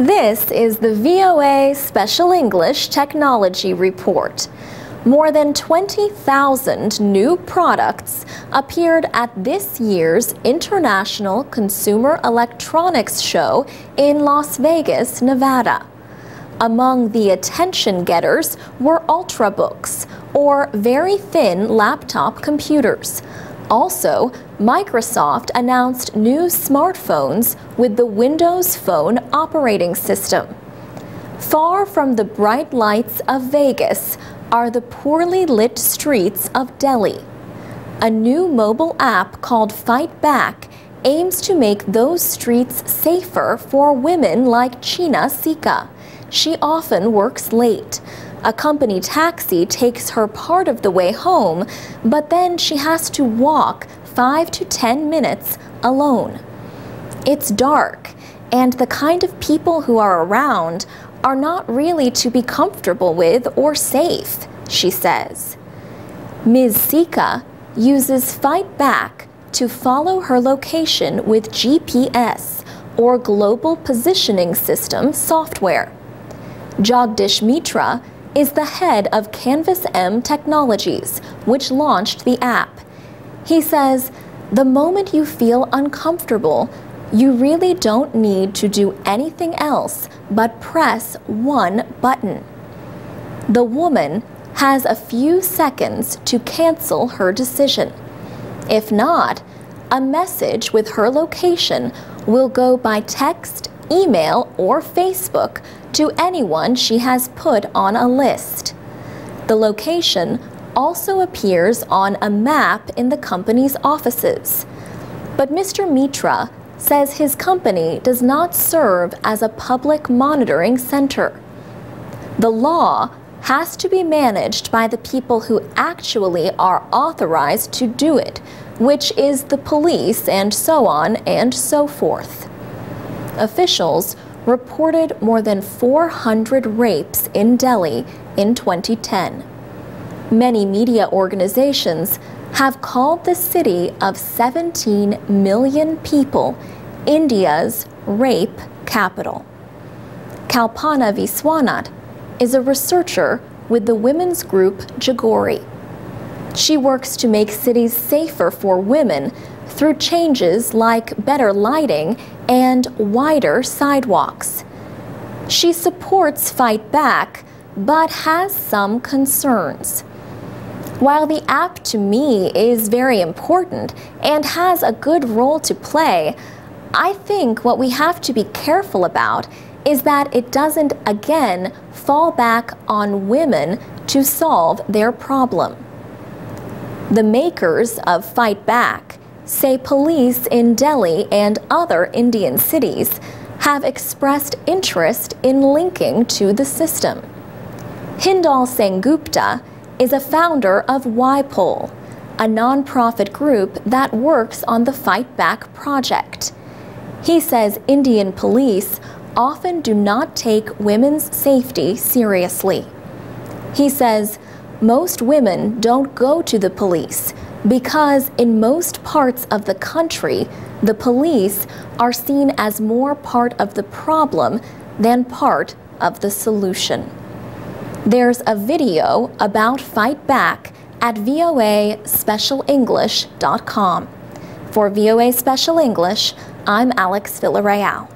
This is the VOA Special English Technology Report. More than 20,000 new products appeared at this year's International Consumer Electronics Show in Las Vegas, Nevada. Among the attention getters were Ultrabooks, or very thin laptop computers. Also, Microsoft announced new smartphones with the Windows Phone operating system. Far from the bright lights of Vegas are the poorly lit streets of Delhi. A new mobile app called Fight Back aims to make those streets safer for women like Cheena Sikka. She often works late. A company taxi takes her part of the way home, but then she has to walk 5 to 10 minutes alone. It's dark, and the kind of people who are around are not really to be comfortable with or safe, she says. Ms. Sikka uses Fight Back to follow her location with GPS, or Global Positioning System software. Jagdish Mitra is the head of CanvasM Technologies, which launched the app. He says, the moment you feel uncomfortable, you really don't need to do anything else but press one button. The woman has a few seconds to cancel her decision. If not, a message with her location will go by text, email, or Facebook to anyone she has put on a list. The location also appears on a map in the company's offices. But Mr. Mitra says his company does not serve as a public monitoring center. The law has to be managed by the people who actually are authorized to do it, which is the police and so on and so forth. Officials reported more than 400 rapes in Delhi in 2010. Many media organizations have called the city of 17 million people India's rape capital. Kalpana Viswanath is a researcher with the women's group Jagori. She works to make cities safer for women through changes like better lighting and wider sidewalks. She supports Fight Back, but has some concerns. While the app to me is very important and has a good role to play, I think what we have to be careful about is that it doesn't again fall back on women to solve their problem. The makers of Fight Back say police in Delhi and other Indian cities have expressed interest in linking to the system. Hindol Sengupta is a founder of YPOL, a nonprofit group that works on the Fight Back project. He says Indian police often do not take women's safety seriously. He says most women don't go to the police because in most parts of the country, the police are seen as more part of the problem than part of the solution. There's a video about Fight Back at voaspecialenglish.com. For VOA Special English, I'm Alex Villarreal.